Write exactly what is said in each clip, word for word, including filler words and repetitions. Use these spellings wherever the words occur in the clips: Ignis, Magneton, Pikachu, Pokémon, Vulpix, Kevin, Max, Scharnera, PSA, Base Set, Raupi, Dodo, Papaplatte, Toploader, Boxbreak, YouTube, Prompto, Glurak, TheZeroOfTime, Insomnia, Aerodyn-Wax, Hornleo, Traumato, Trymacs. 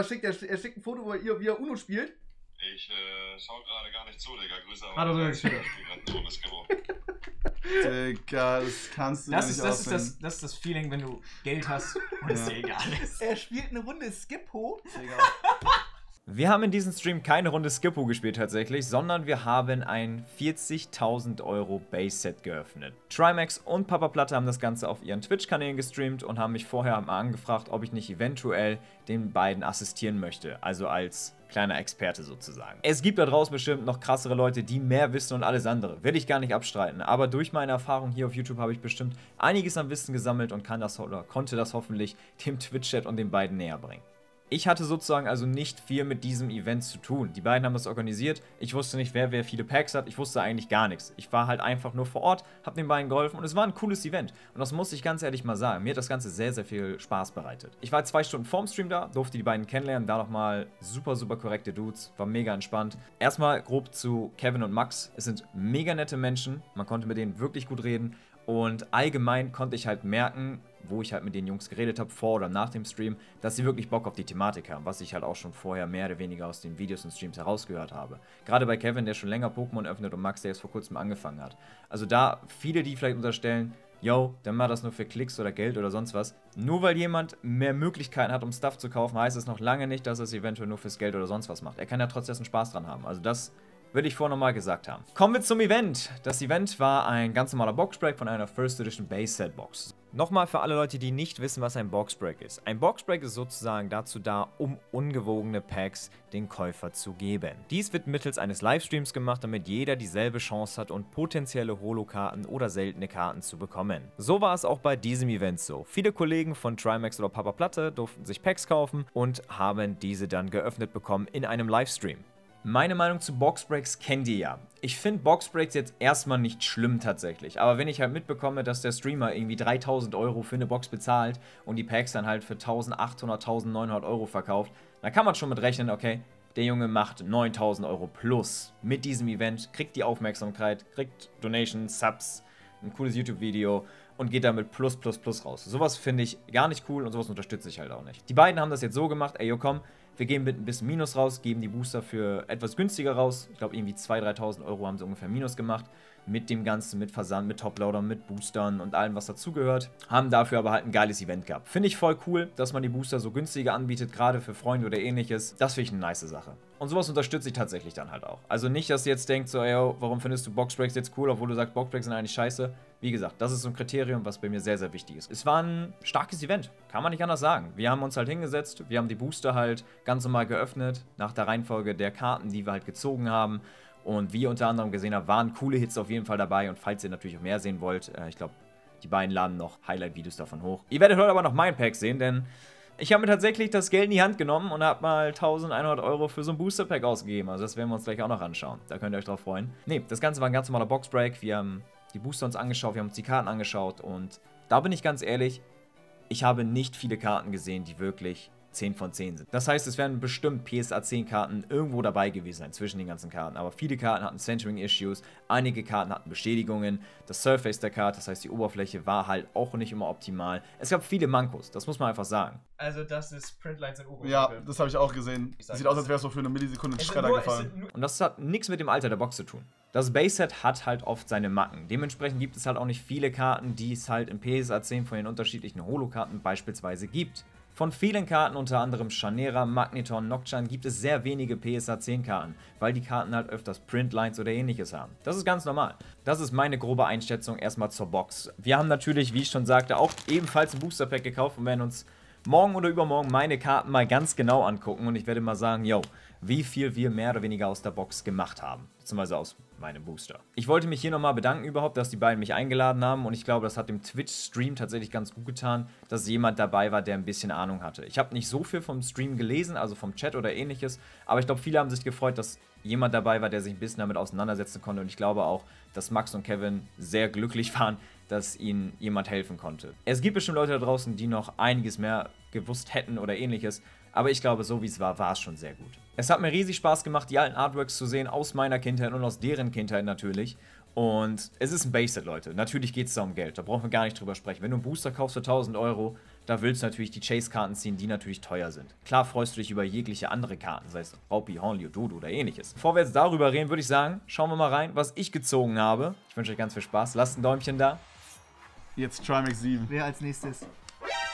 was schickt er? Er schickt ein Foto, wo er, wie er Uno spielt. Ich äh, schau gerade gar nicht zu, Digga. Grüße. Hat er so geschickt. Digga, das kannst du das nicht ist, das, ist das, das ist das Feeling, wenn du Geld hast und es dir egal ist. Er spielt eine Runde Skippo. Digga. Wir haben in diesem Stream keine Runde Skippo gespielt tatsächlich, sondern wir haben ein vierzigtausend Euro Base Set geöffnet. Trymacs und Papaplatte haben das Ganze auf ihren Twitch-Kanälen gestreamt und haben mich vorher mal angefragt, ob ich nicht eventuell den beiden assistieren möchte, also als kleiner Experte sozusagen. Es gibt da draußen bestimmt noch krassere Leute, die mehr wissen und alles andere. Will ich gar nicht abstreiten, aber durch meine Erfahrung hier auf YouTube habe ich bestimmt einiges an Wissen gesammelt und kann das, oder konnte das hoffentlich dem Twitch-Chat und den beiden näher bringen. Ich hatte sozusagen also nicht viel mit diesem Event zu tun. Die beiden haben das organisiert. Ich wusste nicht, wer wer viele Packs hat. Ich wusste eigentlich gar nichts. Ich war halt einfach nur vor Ort, habe den beiden geholfen und es war ein cooles Event. Und das muss ich ganz ehrlich mal sagen. Mir hat das Ganze sehr, sehr viel Spaß bereitet. Ich war zwei Stunden vorm Stream da, durfte die beiden kennenlernen. Da nochmal super, super korrekte Dudes. War mega entspannt. Erstmal grob zu Kevin und Max. Es sind mega nette Menschen. Man konnte mit denen wirklich gut reden. Und allgemein konnte ich halt merken, wo ich halt mit den Jungs geredet habe, vor oder nach dem Stream, dass sie wirklich Bock auf die Thematik haben, was ich halt auch schon vorher mehr oder weniger aus den Videos und Streams herausgehört habe. Gerade bei Kevin, der schon länger Pokémon öffnet und Max, der jetzt vor kurzem angefangen hat. Also da viele, die vielleicht unterstellen, yo, dann macht das nur für Klicks oder Geld oder sonst was. Nur weil jemand mehr Möglichkeiten hat, um Stuff zu kaufen, heißt es noch lange nicht, dass er es eventuell nur fürs Geld oder sonst was macht. Er kann ja trotzdem Spaß dran haben. Also das will ich vorher nochmal gesagt haben. Kommen wir zum Event. Das Event war ein ganz normaler Boxbreak von einer First Edition Base Set Box. Nochmal für alle Leute, die nicht wissen, was ein Boxbreak ist. Ein Boxbreak ist sozusagen dazu da, um ungewogene Packs den Käufer zu geben. Dies wird mittels eines Livestreams gemacht, damit jeder dieselbe Chance hat und potenzielle Holo-Karten oder seltene Karten zu bekommen. So war es auch bei diesem Event so. Viele Kollegen von Trymacs oder Papaplatte durften sich Packs kaufen und haben diese dann geöffnet bekommen in einem Livestream. Meine Meinung zu Boxbreaks kennt ihr ja. Ich finde Boxbreaks jetzt erstmal nicht schlimm tatsächlich, aber wenn ich halt mitbekomme, dass der Streamer irgendwie dreitausend Euro für eine Box bezahlt und die Packs dann halt für eintausendachthundert, eintausendneunhundert Euro verkauft, dann kann man schon mit rechnen, okay, der Junge macht neuntausend Euro plus mit diesem Event, kriegt die Aufmerksamkeit, kriegt Donations, Subs, ein cooles YouTube-Video und geht damit plus plus plus raus. Sowas finde ich gar nicht cool und sowas unterstütze ich halt auch nicht. Die beiden haben das jetzt so gemacht, ey, yo, komm, wir geben mit ein bisschen Minus raus, geben die Booster für etwas günstiger raus. Ich glaube, irgendwie zweitausend, dreitausend Euro haben sie ungefähr Minus gemacht. Mit dem Ganzen, mit Versand, mit Toploadern, mit Boostern und allem, was dazugehört. Haben dafür aber halt ein geiles Event gehabt. Finde ich voll cool, dass man die Booster so günstiger anbietet, gerade für Freunde oder ähnliches. Das finde ich eine nice Sache. Und sowas unterstütze ich tatsächlich dann halt auch. Also nicht, dass ihr jetzt denkt, so, ey, warum findest du Boxbreaks jetzt cool, obwohl du sagst, Boxbreaks sind eigentlich scheiße. Wie gesagt, das ist so ein Kriterium, was bei mir sehr, sehr wichtig ist. Es war ein starkes Event, kann man nicht anders sagen. Wir haben uns halt hingesetzt, wir haben die Booster halt ganz normal geöffnet, nach der Reihenfolge der Karten, die wir halt gezogen haben. Und wie ihr unter anderem gesehen habt, waren coole Hits auf jeden Fall dabei. Und falls ihr natürlich auch mehr sehen wollt, ich glaube, die beiden laden noch Highlight-Videos davon hoch. Ihr werdet heute aber noch mein Pack sehen, denn ich habe mir tatsächlich das Geld in die Hand genommen und habe mal eintausendeinhundert Euro für so ein Booster-Pack ausgegeben. Also das werden wir uns gleich auch noch anschauen. Da könnt ihr euch drauf freuen. Ne, das Ganze war ein ganz normaler Boxbreak. Wir haben die Booster uns angeschaut, wir haben uns die Karten angeschaut und da bin ich ganz ehrlich, ich habe nicht viele Karten gesehen, die wirklich zehn von zehn sind. Das heißt, es werden bestimmt P S A zehn Karten irgendwo dabei gewesen sein, zwischen den ganzen Karten, aber viele Karten hatten Centering Issues, einige Karten hatten Beschädigungen, das Surface der Karte, das heißt die Oberfläche war halt auch nicht immer optimal. Es gab viele Mankos, das muss man einfach sagen. Also das ist Printlines in Oberfläche. Ja, das habe ich auch gesehen. Ich Sieht aus, als wäre es so für eine Millisekunde in Schredder gefallen. Und das hat nichts mit dem Alter der Box zu tun. Das Base Set hat halt oft seine Macken. Dementsprechend gibt es halt auch nicht viele Karten, die es halt im P S A zehn von den unterschiedlichen Holo-Karten beispielsweise gibt. Von vielen Karten, unter anderem Scharnera, Magneton, Nocturne, gibt es sehr wenige P S A zehn Karten, weil die Karten halt öfters Printlines oder ähnliches haben. Das ist ganz normal. Das ist meine grobe Einschätzung erstmal zur Box. Wir haben natürlich, wie ich schon sagte, auch ebenfalls ein Booster Pack gekauft und werden uns morgen oder übermorgen meine Karten mal ganz genau angucken und ich werde mal sagen, yo, wie viel wir mehr oder weniger aus der Box gemacht haben, beziehungsweise aus meinem Booster. Ich wollte mich hier nochmal bedanken überhaupt, dass die beiden mich eingeladen haben und ich glaube, das hat dem Twitch-Stream tatsächlich ganz gut getan, dass jemand dabei war, der ein bisschen Ahnung hatte. Ich habe nicht so viel vom Stream gelesen, also vom Chat oder ähnliches, aber ich glaube, viele haben sich gefreut, dass jemand dabei war, der sich ein bisschen damit auseinandersetzen konnte und ich glaube auch, dass Max und Kevin sehr glücklich waren, dass ihnen jemand helfen konnte. Es gibt bestimmt Leute da draußen, die noch einiges mehr gewusst hätten oder ähnliches, aber ich glaube, so wie es war, war es schon sehr gut. Es hat mir riesig Spaß gemacht, die alten Artworks zu sehen, aus meiner Kindheit und aus deren Kindheit natürlich. Und es ist ein Base Set, Leute. Natürlich geht es da um Geld, da brauchen wir gar nicht drüber sprechen. Wenn du einen Booster kaufst für eintausend Euro, Da willst du natürlich die Chase-Karten ziehen, die natürlich teuer sind. Klar freust du dich über jegliche andere Karten, sei es Raupi, Hornleo, Dodo oder ähnliches. Bevor wir jetzt darüber reden, würde ich sagen, schauen wir mal rein, was ich gezogen habe. Ich wünsche euch ganz viel Spaß. Lasst ein Däumchen da. Jetzt Trymacs sieben. Wer als nächstes?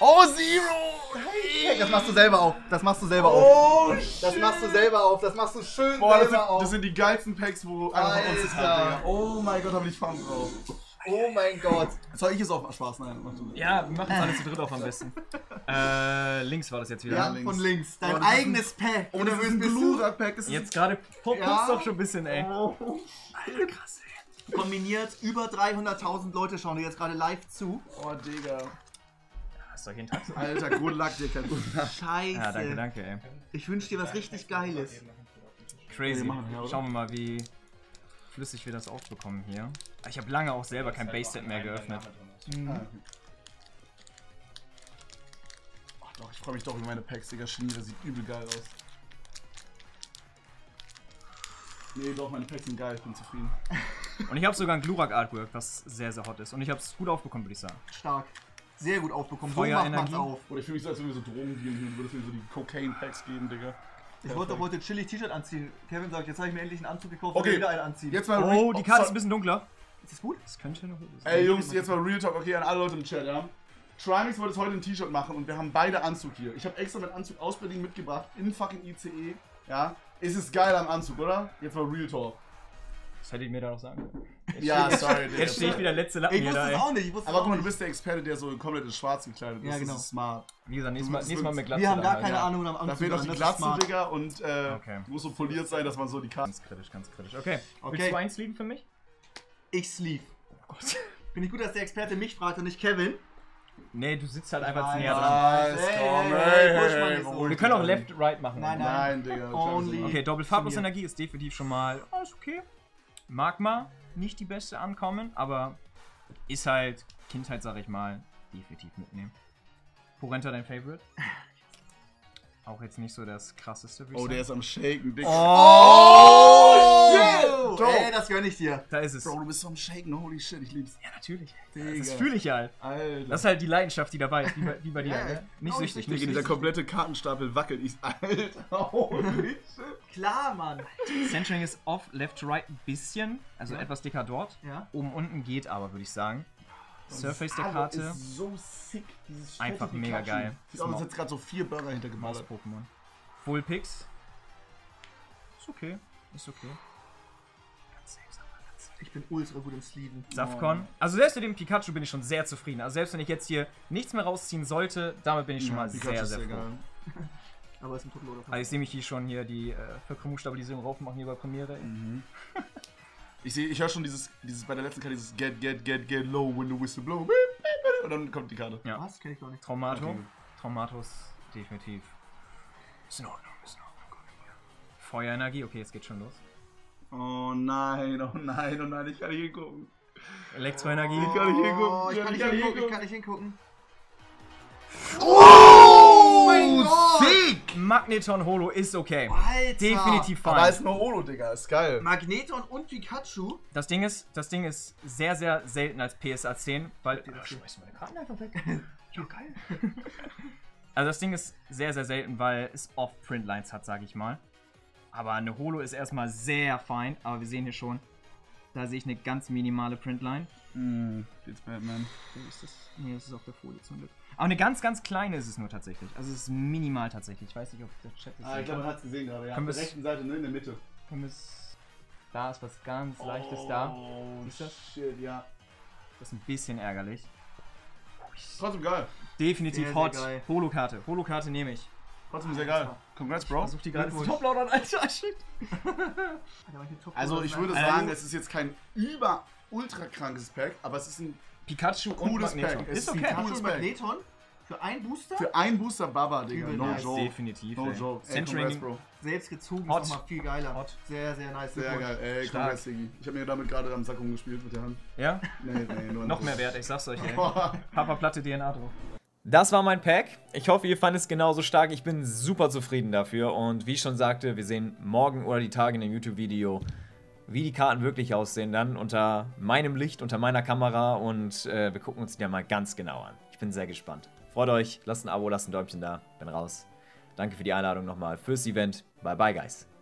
Oh, Zero! Hey! Das machst du selber auf. Das machst du selber auf. Oh, shit. Das machst du selber auf. Das machst du schön Boah, selber das sind, auf. Das sind die geilsten Packs, wo einer von uns hat. Oh mein Gott, habe ich Fun drauf. Oh mein Gott. Soll ich es auch Spaß? Nein, mach du. Ja, wir machen es alle zu dritt auf am besten. äh, links war das jetzt wieder. Ja, links. Von links. Dein oh, eigenes Pack. Ohne das ist ein Glurak-Pack. Jetzt gerade pumpt es doch schon ein bisschen, ey. Oh. Alter, krass, ey. Kombiniert über dreihunderttausend Leute schauen dir jetzt gerade live zu. Oh, Digga. Hast du jeden Tag so. Alter, good luck, Digga. Scheiße. Ja, danke, danke, ey. Ich wünsche dir was richtig Geiles. Crazy. Schauen wir mal, wie flüssig wir das aufbekommen hier. Ich habe lange auch selber kein Base Set mehr geöffnet. Mhm. Ach doch, ich freue mich doch über meine Packs, Digga. Schnee, das sieht übel geil aus. Nee, doch, meine Packs sind geil, ich bin zufrieden. Und ich habe sogar ein Glurak-Artwork, das sehr, sehr hot ist. Und ich habe es gut aufbekommen, würde ich sagen. Stark. Sehr gut aufbekommen. Feuerenergie auf. Oder ich fühle mich so, als würden wir so Drogen geben, würdest du mir so die Cocaine-Packs geben, Digga. Ich wollte doch heute ein chillig T-Shirt anziehen. Kevin sagt, jetzt habe ich mir endlich einen Anzug gekauft, okay, wieder einen anziehen. Jetzt mal oh, die Karte ist ein bisschen dunkler. Ist das gut? Das könnte noch. Das Ey Jungs, jetzt mal Real Talk, okay, an alle Leute im Chat, ja. Trymacs wollte heute ein T-Shirt machen und wir haben beide Anzug hier. Ich habe extra meinen Anzug aus Berlin mitgebracht, in fucking I C E, ja. Ist es geil am Anzug, oder? Jetzt mal Real Talk. Das hätte ich mir da noch sagen können. Jetzt ja, sorry. Jetzt stehe ich wieder letzte Lappen hier da. Ich wusste es auch nicht. Ich wusste Aber guck mal, du bist der Experte, der so komplett in schwarz gekleidet ist. Ja, genau. Das ist smart. Wie gesagt, nächstes Mal, nächstes Mal mit Glatze. Wir haben gar keine ja. Ahnung am Anfang. Da fehlt noch die Glatze, Digga. Und äh, okay. muss so poliert sein, dass man so die Karte... Ganz kritisch, ganz kritisch. Okay. okay. Willst du eins lieben für mich? Ich sleeve. Oh Gott. Bin ich gut, dass der Experte mich fragt und nicht Kevin? Nee, du sitzt halt einfach näher dran. Wir können auch Left-Right machen. Nein, nein, Digga. Okay, doppel farblos Energie ist definitiv schon mal... Oh, ist okay. Magma, nicht die beste ankommen, aber ist halt Kindheit, sag ich mal, definitiv mitnehmen. Porenta, dein Favorite? Auch jetzt nicht so das krasseste. Oh, der ist am Shaken, Digga. Oh, shit! Ey, das gönn ich dir. Da ist es. Bro, du bist so am Shaken, holy shit, ich lieb's. Ja, natürlich. Das fühle ich halt. Alter. Das ist halt die Leidenschaft, die dabei ist, wie bei dir. Nicht süchtig, Digga, dieser komplette Kartenstapel wackelt. Alter, holy shit. Klar, Mann. Centering ist off, left to right ein bisschen. Also etwas dicker dort. Oben, unten geht aber, würde ich sagen. Surface der Karte. Das ist so sick, dieses einfach mega geil. Ich habe jetzt gerade so vier Burger hintergemacht. Pokémon. Vulpix. Ist okay. Ist okay. Ganz safe, aber ganz safe. Ich bin ultra gut im Sleeven. Safcon. Also selbst mit dem Pikachu bin ich schon sehr zufrieden. Also selbst wenn ich jetzt hier nichts mehr rausziehen sollte, damit bin ich schon mal sehr, sehr froh. Aber ist ein Toploader. Also ich sehe mich hier schon hier die Verkrümmungsstabilisierung raufmachen hier bei Premiere. Mhm. Ich sehe, ich höre schon dieses, dieses, bei der letzten Karte dieses Get, Get, Get, Get Low, when the whistle blow. Und dann kommt die Karte. Ja. Was? Kenn ich gar nicht. Traumato. Okay. Traumato ist definitiv. Ist in Ordnung, ist in Ordnung. Feuerenergie, okay, jetzt geht's schon los. Oh nein, oh nein, oh nein, ich kann nicht hingucken. Elektroenergie. Oh, ich kann nicht hingucken. Ich kann nicht hingucken, ich kann nicht hingucken. Oh, oh mein Gott! Sick! Magneton Holo ist okay. Alter. Definitiv fein. Aber ist nur Holo, Digga, ist geil. Magneton und Pikachu? Das Ding ist, das Ding ist sehr, sehr selten als P S A zehn, weil. Ach, schmeiß meine Karten einfach weg. Ja, geil. Also das Ding ist sehr, sehr selten, weil es oft Printlines hat, sage ich mal. Aber eine Holo ist erstmal sehr fein, aber wir sehen hier schon, da sehe ich eine ganz minimale Printline. Hm, it's Batman. Ist das? Nee, das ist auf der Folie zum Glück. Aber eine ganz, ganz kleine ist es nur tatsächlich. Also es ist minimal tatsächlich. Ich weiß nicht, ob der Chat ist. Ah, ich glaube, man hat es gesehen gerade. Ja, auf der rechten Seite, ne? In der Mitte. Da ist was ganz Leichtes da. Oh, shit, ja. Das ist ein bisschen ärgerlich. Trotzdem geil. Definitiv hot. Holo-Karte. Holo-Karte nehme ich. Trotzdem sehr geil. Congrats, Bro. Versuch die gerade zu Toploadern, Alter. Shit. Also ich würde sagen, es ist jetzt kein über ultra krankes Pack, aber es ist ein Pikachu und Magneton. Ist okay. Pikachu und Magneton? Für einen Booster? Für einen Booster, Baba, Digga. No nice. Joke. Definitiv. No joke. Centering, Bro. Selbst gezogen Hot. Ist nochmal viel geiler. Hot. Sehr, sehr nice. Sehr geil. Ey, Congrats, Diggi. Ich hab mir damit gerade am Sack rumgespielt mit der Hand. Ja? Nee, nee, nur noch mehr Wert, ich sag's euch, ey. Papaplatte D N A drauf. Das war mein Pack. Ich hoffe, ihr fandet es genauso stark. Ich bin super zufrieden dafür. Und wie ich schon sagte, wir sehen morgen oder die Tage in dem YouTube-Video, wie die Karten wirklich aussehen, dann unter meinem Licht, unter meiner Kamera und äh, wir gucken uns die ja mal ganz genau an. Ich bin sehr gespannt. Freut euch, lasst ein Abo, lasst ein Däumchen da. Bin raus. Danke für die Einladung nochmal, fürs Event. Bye bye, guys.